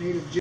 native